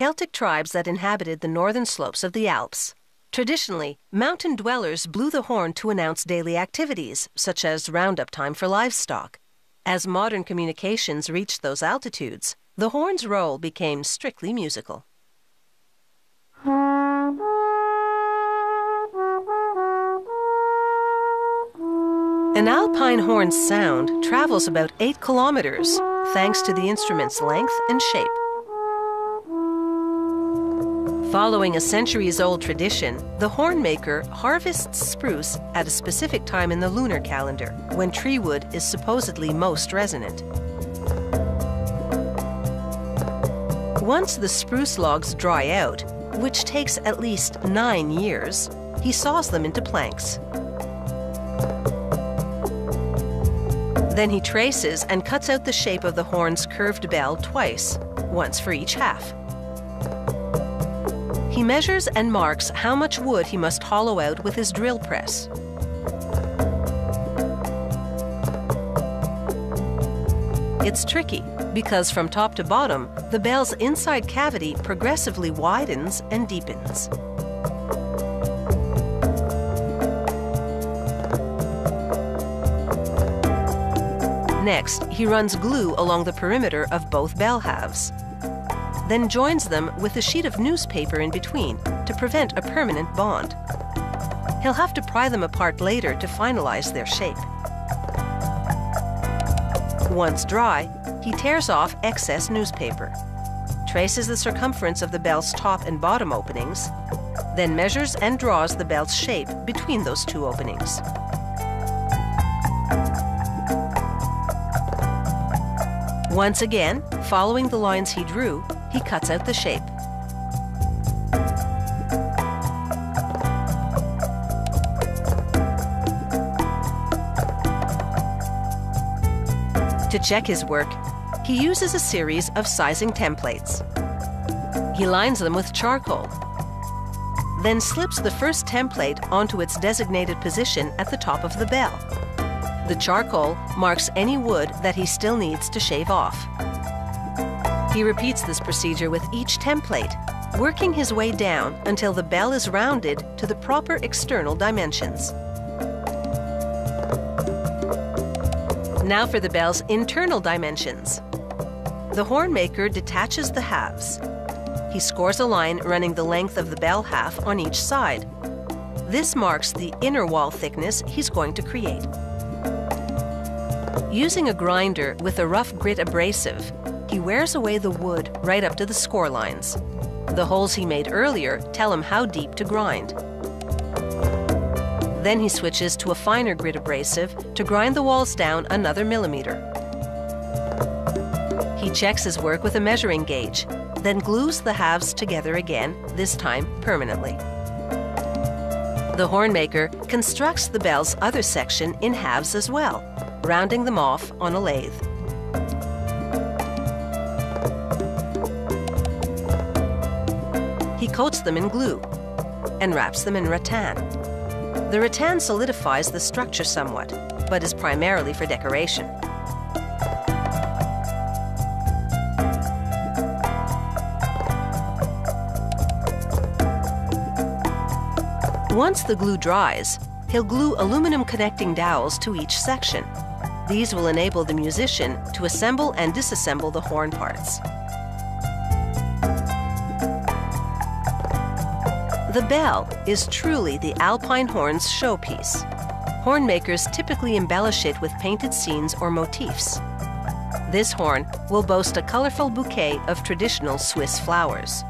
Celtic tribes that inhabited the northern slopes of the Alps. Traditionally, mountain dwellers blew the horn to announce daily activities, such as roundup time for livestock. As modern communications reached those altitudes, the horn's role became strictly musical. An alpine horn's sound travels about 8 kilometers, thanks to the instrument's length and shape. Following a centuries-old tradition, the hornmaker harvests spruce at a specific time in the lunar calendar, when tree wood is supposedly most resonant. Once the spruce logs dry out, which takes at least 9 years, he saws them into planks. Then he traces and cuts out the shape of the horn's curved bell twice, once for each half. He measures and marks how much wood he must hollow out with his drill press. It's tricky because from top to bottom, the bell's inside cavity progressively widens and deepens. Next, he runs glue along the perimeter of both bell halves, then joins them with a sheet of newspaper in between to prevent a permanent bond. He'll have to pry them apart later to finalize their shape. Once dry, he tears off excess newspaper, traces the circumference of the bell's top and bottom openings, then measures and draws the bell's shape between those two openings. Once again, following the lines he drew, he cuts out the shape. To check his work, he uses a series of sizing templates. He lines them with charcoal, then slips the first template onto its designated position at the top of the bell. The charcoal marks any wood that he still needs to shave off. He repeats this procedure with each template, working his way down until the bell is rounded to the proper external dimensions. Now for the bell's internal dimensions. The hornmaker detaches the halves. He scores a line running the length of the bell half on each side. This marks the inner wall thickness he's going to create. Using a grinder with a rough grit abrasive, he wears away the wood right up to the score lines. The holes he made earlier tell him how deep to grind. Then he switches to a finer grit abrasive to grind the walls down another millimeter. He checks his work with a measuring gauge, then glues the halves together again, this time permanently. The hornmaker constructs the bell's other section in halves as well, rounding them off on a lathe. He coats them in glue and wraps them in rattan. The rattan solidifies the structure somewhat, but is primarily for decoration. Once the glue dries, he'll glue aluminum connecting dowels to each section. These will enable the musician to assemble and disassemble the horn parts. The bell is truly the alpine horn's showpiece. Hornmakers typically embellish it with painted scenes or motifs. This horn will boast a colorful bouquet of traditional Swiss flowers.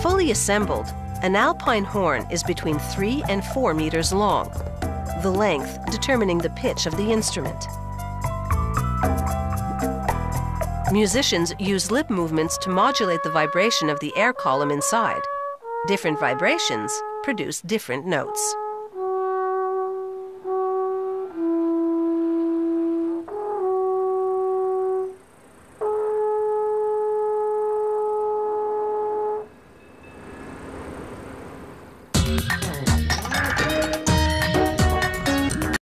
Fully assembled, an alpine horn is between 3 and 4 meters long, the length determining the pitch of the instrument. Musicians use lip movements to modulate the vibration of the air column inside. Different vibrations produce different notes.